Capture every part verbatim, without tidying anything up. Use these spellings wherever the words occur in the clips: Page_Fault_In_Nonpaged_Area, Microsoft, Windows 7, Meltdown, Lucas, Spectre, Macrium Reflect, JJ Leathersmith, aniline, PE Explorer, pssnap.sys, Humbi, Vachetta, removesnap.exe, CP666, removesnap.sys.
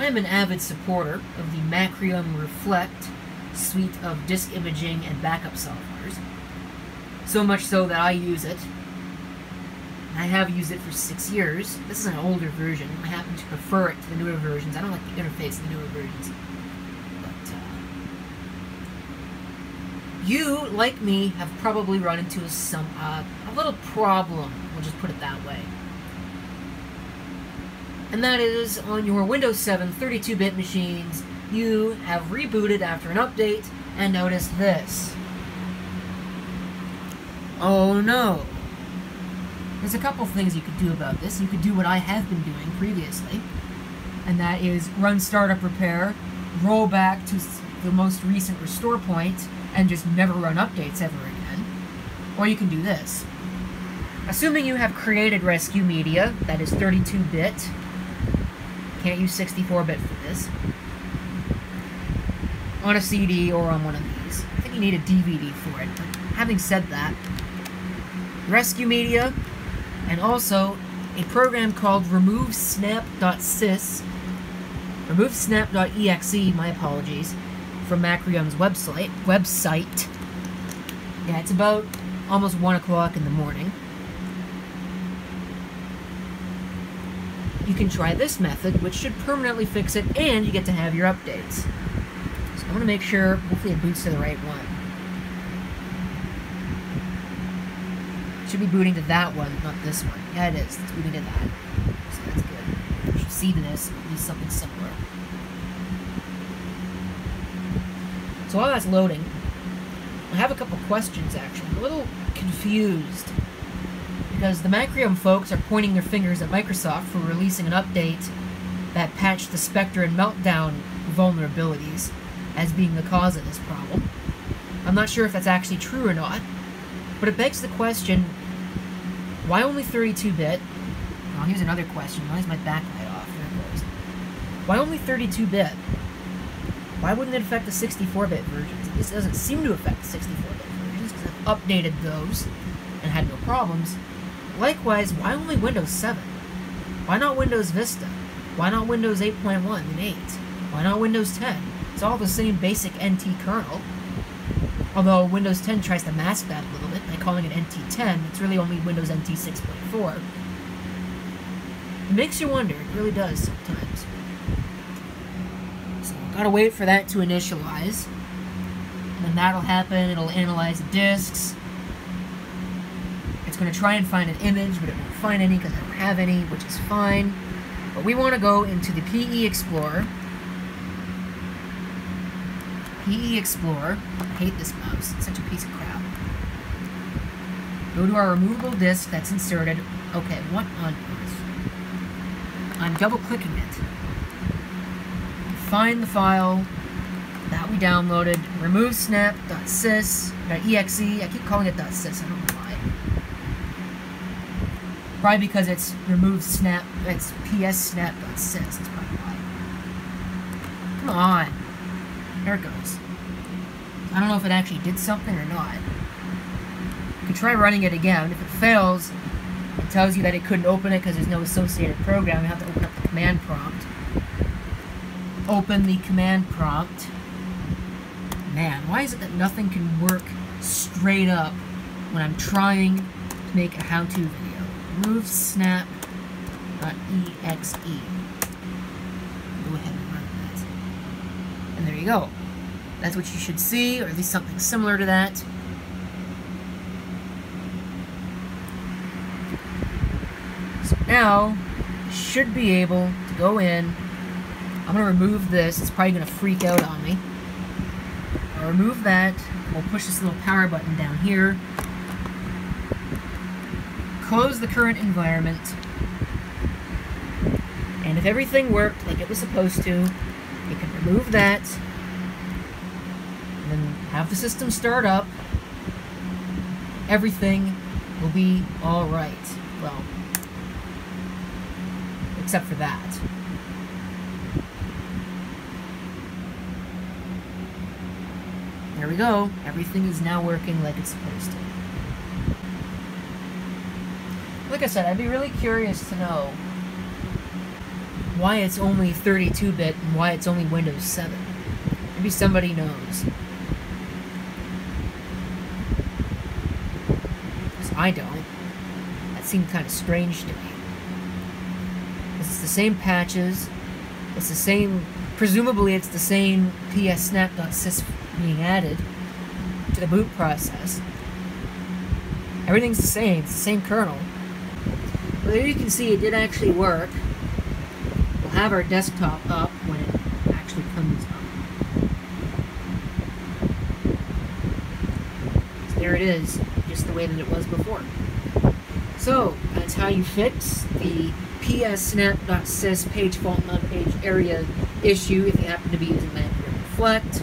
I'm an avid supporter of the Macrium Reflect suite of disk imaging and backup softwares, so much so that I use it. I have used it for six years. This is an older version. I happen to prefer it to the newer versions. I don't like the interface of the newer versions. But uh, you, like me, have probably run into some uh, a little problem. We'll just put it that way. And that is, on your Windows seven thirty-two bit machines, you have rebooted after an update and noticed this. Oh no. There's a couple things you could do about this. You could do what I have been doing previously, and that is run startup repair, roll back to the most recent restore point, and just never run updates ever again. Or you can do this. Assuming you have created rescue media, that is thirty-two bit, can't use sixty-four bit for this, on a C D or on one of these. I think you need a D V D for it, but having said that, rescue media, and also a program called removesnap.sys, removesnap.exe, my apologies, from Macrium's website, website. Yeah, it's about almost one o'clock in the morning. You can try this method, which should permanently fix it, and you get to have your updates. So I'm gonna make sure, hopefully it boots to the right one. Should be booting to that one, not this one. Yeah, it is. It's booting to that. So that's good. You should see this, at least something similar. So while that's loading, I have a couple questions, actually. I'm a little confused, because the Macrium folks are pointing their fingers at Microsoft for releasing an update that patched the Spectre and Meltdown vulnerabilities as being the cause of this problem. I'm not sure if that's actually true or not, but it begs the question, why only thirty-two bit? Oh, here's another question. Why is my backlight off? There it goes. Why only thirty-two bit? Why wouldn't it affect the sixty-four bit versions? This doesn't seem to affect the sixty-four bit versions, because I've updated those and had no problems. Likewise, why only Windows seven? Why not Windows Vista? Why not Windows eight point one and eight? Why not Windows ten? It's all the same basic N T kernel. Although Windows ten tries to mask that a little bit by calling it N T ten, it's really only Windows N T six point four. It makes you wonder, it really does sometimes. So gotta wait for that to initialize. And then that'll happen, it'll analyze the disks. It's gonna try and find an image, but it won't find any because I don't have any, which is fine. But we wanna go into the P E Explorer. P E Explorer. I hate this mouse. It's such a piece of crap. Go to our removable disk that's inserted. Okay, what on earth? I'm double-clicking it. Find the file that we downloaded. removesnap.sys.exe. I keep calling it .sys. I don't know why. Probably because it's removesnap. It's pssnap.sys. That's probably why. Come on. There it goes. I don't know if it actually did something or not. You can try running it again. If it fails, it tells you that it couldn't open it because there's no associated program. You have to open up the command prompt. Open the command prompt. Man, why is it that nothing can work straight up when I'm trying to make a how-to video? removesnap.exe. Go ahead and run that. And there you go. That's what you should see, or at least something similar to that. So now, you should be able to go in. I'm going to remove this. It's probably going to freak out on me. I'll remove that. We'll push this little power button down here. Close the current environment. And if everything worked like it was supposed to, you can remove that. And then have the system start up, everything will be alright. Well, except for that. There we go, everything is now working like it's supposed to. Like I said, I'd be really curious to know why it's only thirty-two bit and why it's only Windows seven. Maybe somebody knows. Because I don't. That seemed kind of strange to me. It's the same patches. It's the same... Presumably it's the same pssnap.sys being added to the boot process. Everything's the same. It's the same kernel. But there you can see it did actually work. We'll have our desktop up when it actually comes up. So there it is, just the way that it was before. So that's how you fix the pssnap.sys page fault not page area issue if you happen to be using Macrium Reflect.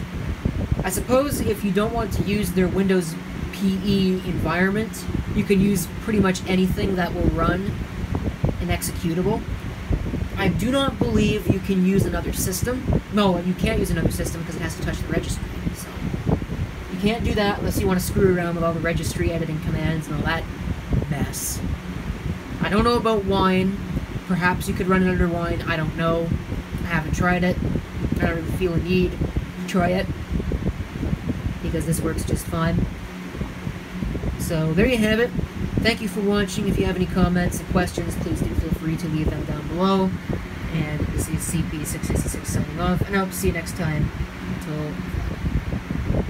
I suppose if you don't want to use their Windows P E environment, you can use pretty much anything that will run an executable. I do not believe you can use another system. No, you can't use another system because it has to touch the registry. So you can't do that unless you want to screw around with all the registry editing commands and all that mess. I don't know about Wine. Perhaps you could run it under Wine. I don't know. I haven't tried it. I don't even feel a need to try it because this works just fine. So there you have it. Thank you for watching. If you have any comments and questions, please do feel free to leave them down below. And this is C P six six six signing off, and I hope to see you next time. Until